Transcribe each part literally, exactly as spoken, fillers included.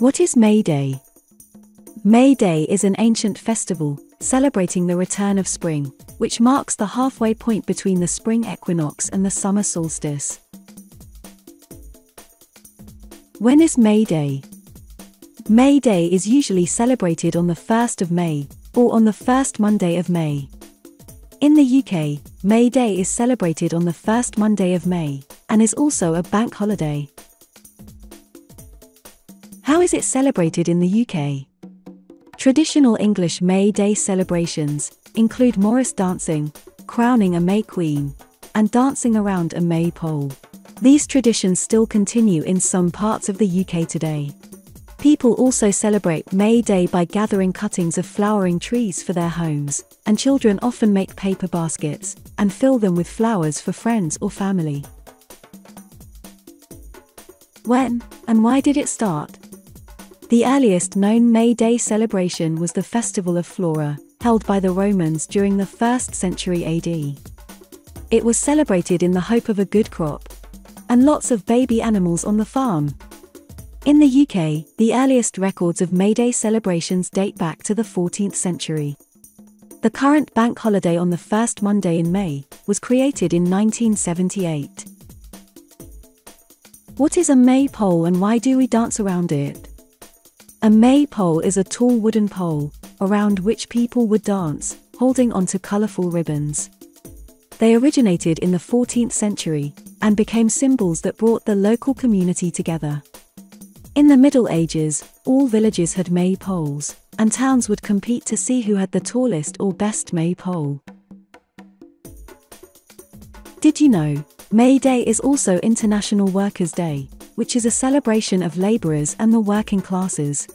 What is May Day? May Day is an ancient festival, celebrating the return of spring, which marks the halfway point between the spring equinox and the summer solstice. When is May Day? May Day is usually celebrated on the first of May, or on the first Monday of May. In the U K, May Day is celebrated on the first Monday of May, and is also a bank holiday. How is it celebrated in the U K? Traditional English May Day celebrations include Morris dancing, crowning a May Queen, and dancing around a Maypole. These traditions still continue in some parts of the U K today. People also celebrate May Day by gathering cuttings of flowering trees for their homes, and children often make paper baskets and fill them with flowers for friends or family. When and why did it start? The earliest known May Day celebration was the Festival of Flora, held by the Romans during the first century A D. It was celebrated in the hope of a good crop and lots of baby animals on the farm. In the U K, the earliest records of May Day celebrations date back to the fourteenth century. The current bank holiday on the first Monday in May was created in nineteen seventy-eight. What is a maypole and why do we dance around it? A maypole is a tall wooden pole, around which people would dance, holding onto colourful ribbons. They originated in the fourteenth century, and became symbols that brought the local community together. In the Middle Ages, all villages had maypoles, and towns would compete to see who had the tallest or best maypole. Did you know, May Day is also International Workers' Day, which is a celebration of labourers and the working classes.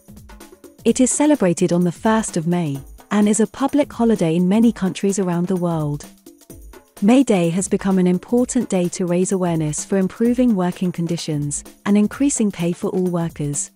It is celebrated on the first of May, and is a public holiday in many countries around the world. May Day has become an important day to raise awareness for improving working conditions, and increasing pay for all workers.